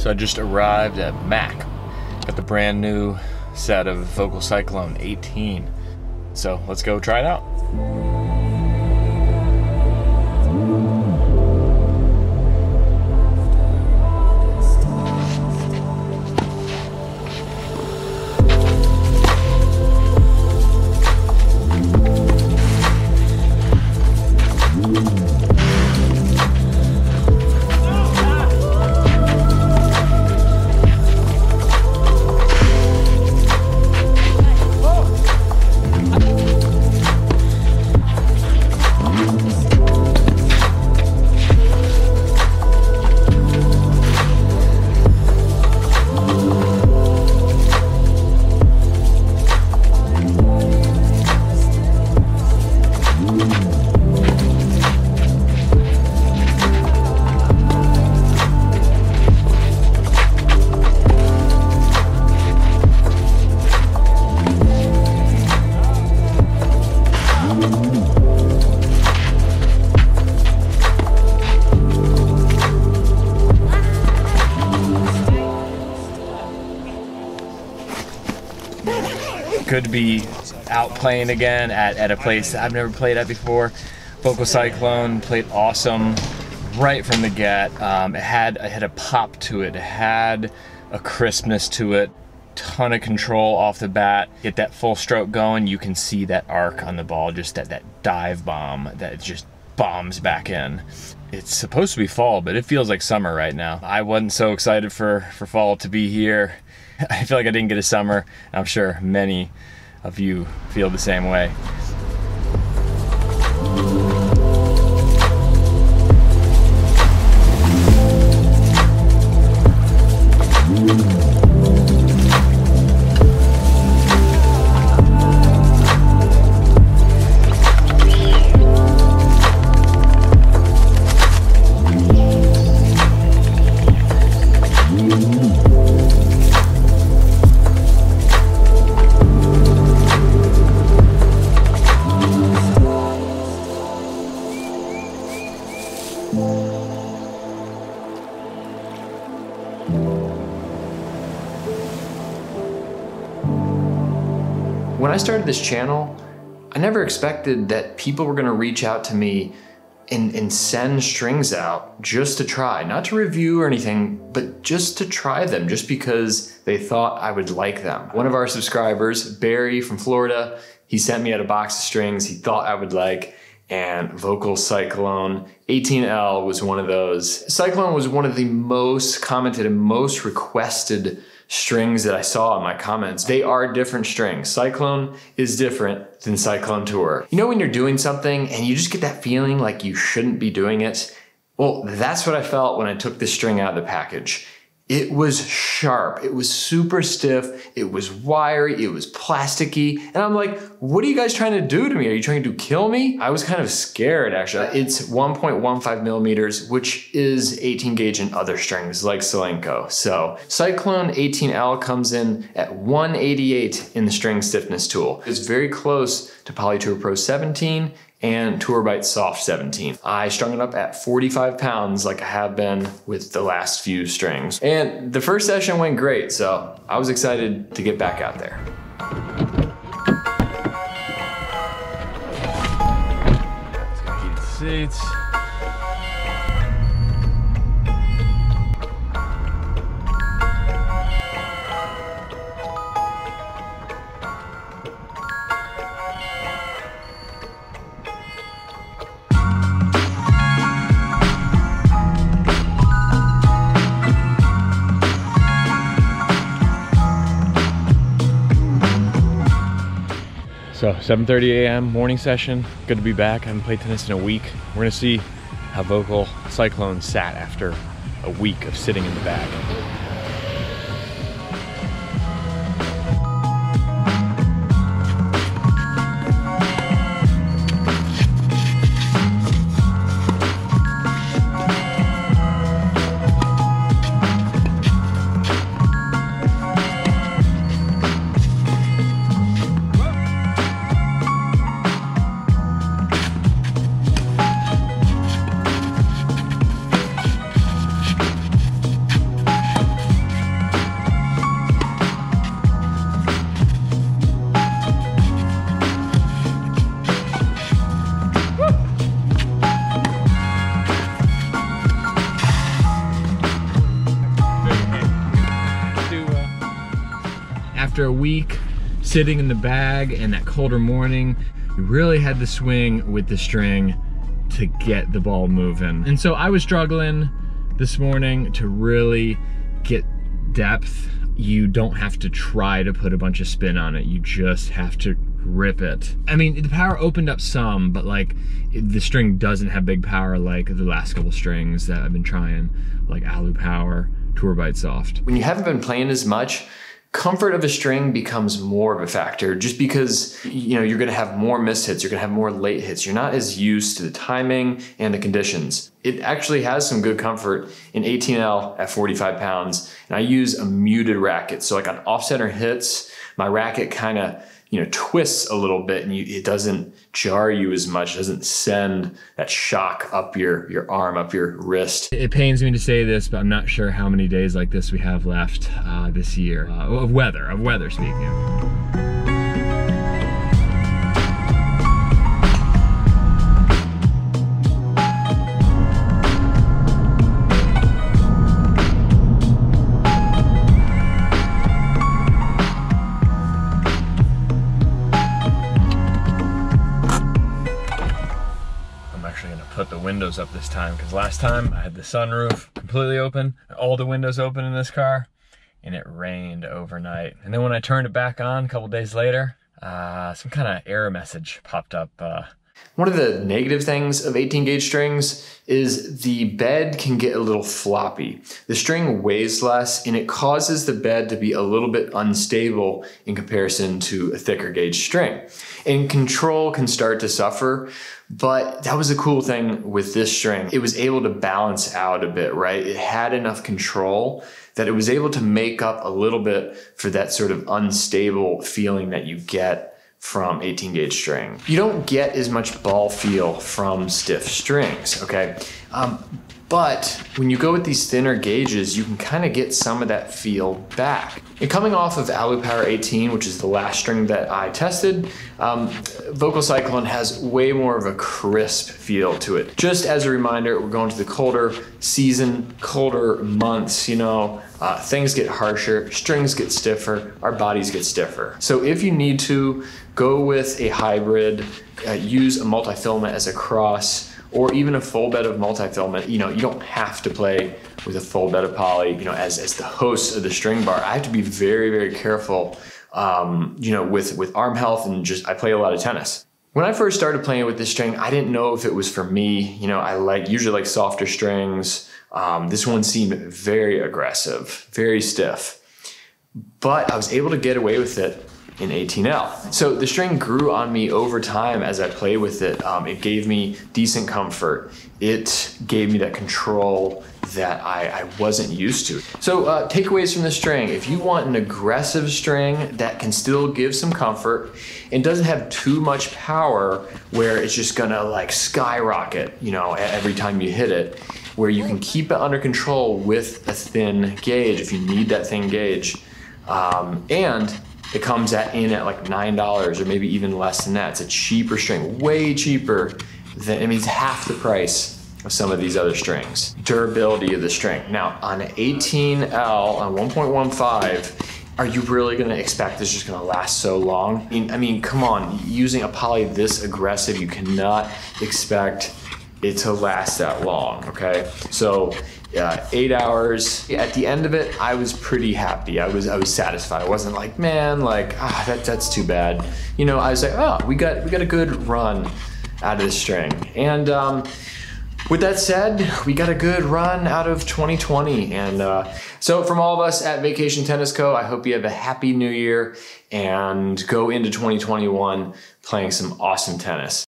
So I just arrived at MAC. Got the brand new set of Volkl Cyclone 18. So let's go try it out. Good to be out playing again at a place I've never played at before. Volkl Cyclone played awesome right from the get. It had a pop to it. It had a crispness to it. Ton of control off the bat. Get that full stroke going. You can see that arc on the ball, just that dive bomb that just bombs back in. It's supposed to be fall, but it feels like summer right now. I wasn't so excited for fall to be here. I feel like I didn't get a summer. I'm sure many of you feel the same way. When I started this channel, I never expected that people were gonna reach out to me and send strings out just to try, not to review or anything, but just to try them, just because they thought I would like them. One of our subscribers, Barry from Florida, he sent me out a box of strings he thought I would like, and Volkl Cyclone 18L was one of those. Cyclone was one of the most commented and most requested strings that I saw in my comments. They are different strings. Cyclone is different than Cyclone Tour. You know when you're doing something and you just get that feeling like you shouldn't be doing it? Well, that's what I felt when I took this string out of the package. It was sharp, it was super stiff, it was wiry, it was plasticky, and I'm like, what are you guys trying to do to me? Are you trying to kill me? I was kind of scared, actually. It's 1.15 millimeters, which is 18 gauge in other strings like Selenko. So Cyclone 18L comes in at 188 in the string stiffness tool. It's very close to PolyTour Pro 17 and Tourbyte Soft 17. I strung it up at 45 pounds like I have been with the last few strings. And the first session went great, so I was excited to get back out there. Let's go heated seats. So 7:30 a.m. morning session. Good to be back. I haven't played tennis in a week. We're gonna see how Volkl Cyclone sat after a week of sitting in the bag. after a week sitting in the bag and that colder morning, you really had to swing with the string to get the ball moving. And so I was struggling this morning to really get depth. You don't have to try to put a bunch of spin on it. You just have to rip it. I mean, the power opened up some, but like the string doesn't have big power like the last couple strings that I've been trying, like Alu Power, Tourbyte Soft. When you haven't been playing as much, comfort of a string becomes more of a factor just because, you know, you're gonna have more missed hits, you're gonna have more late hits, you're not as used to the timing and the conditions. It actually has some good comfort in 18L at 45 pounds, and I use a muted racket. So like on off-center hits, my racket kind of, you know, twists a little bit and it doesn't jar you as much, it doesn't send that shock up your arm, up your wrist. It pains me to say this, but I'm not sure how many days like this we have left this year, of weather speaking of. Windows up this time, because last time I had the sunroof completely open, all the windows open in this car, and it rained overnight. And then when I turned it back on a couple days later, some kind of error message popped up. One of the negative things of 18 gauge strings is the bed can get a little floppy. The string weighs less and it causes the bed to be a little bit unstable in comparison to a thicker gauge string. And control can start to suffer, but that was the cool thing with this string. It was able to balance out a bit, right? It had enough control that it was able to make up a little bit for that sort of unstable feeling that you get from 18 gauge string. You don't get as much ball feel from stiff strings, okay? But when you go with these thinner gauges, you can kind of get some of that feel back. And coming off of Alu Power 18, which is the last string that I tested, Volkl Cyclone has way more of a crisp feel to it. Just as a reminder, we're going to the colder season, colder months, you know, things get harsher, strings get stiffer, our bodies get stiffer. So if you need to, go with a hybrid, use a multi-filament as a cross, or even a full bed of multi-filament. You know, you don't have to play with a full bed of poly, you know, as the host of the string bar. I have to be very, very careful, you know, with arm health and just, I play a lot of tennis. When I first started playing with this string, I didn't know if it was for me. You know, I usually like softer strings. This one seemed very aggressive, very stiff, but I was able to get away with it in 18L. So the string grew on me over time as I played with it. It gave me decent comfort. It gave me that control that I wasn't used to. So takeaways from the string. If you want an aggressive string that can still give some comfort and doesn't have too much power where it's just gonna like skyrocket, you know, every time you hit it, where you can keep it under control with a thin gauge if you need that thin gauge. And it comes in at like $9 or maybe even less than that. It's a cheaper string, way cheaper than, I mean, it's half the price of some of these other strings. Durability of the string. Now on 18L, on 1.15, are you really gonna expect this is just gonna last so long? I mean, come on, using a poly this aggressive, you cannot expect it to last that long, okay? So 8 hours. At the end of it, I was pretty happy. I was satisfied. I wasn't like, man, like, ah, that's too bad. You know, I was like, oh, we got a good run out of this string. And with that said, we got a good run out of 2020. And so from all of us at Vacation Tennis Co., I hope you have a happy new year and go into 2021 playing some awesome tennis.